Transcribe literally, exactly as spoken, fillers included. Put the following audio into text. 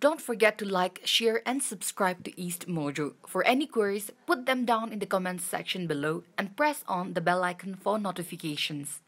Don't forget to like, share, and subscribe to East Mojo. For any queries, put them down in the comments section below and press on the bell icon for notifications.